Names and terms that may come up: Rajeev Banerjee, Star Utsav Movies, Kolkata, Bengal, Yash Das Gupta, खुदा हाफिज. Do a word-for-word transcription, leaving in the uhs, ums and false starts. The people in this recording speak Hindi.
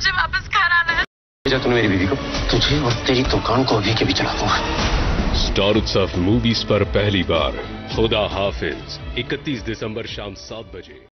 मुझे वापस घर आना है। भेजा तूने मेरी बीवी को, तुझे और तेरी दुकान को अभी के भी चला दूंगा। स्टार उत्सव मूवीज पर पहली बार खुदा हाफिज इकतीस दिसंबर शाम सात बजे।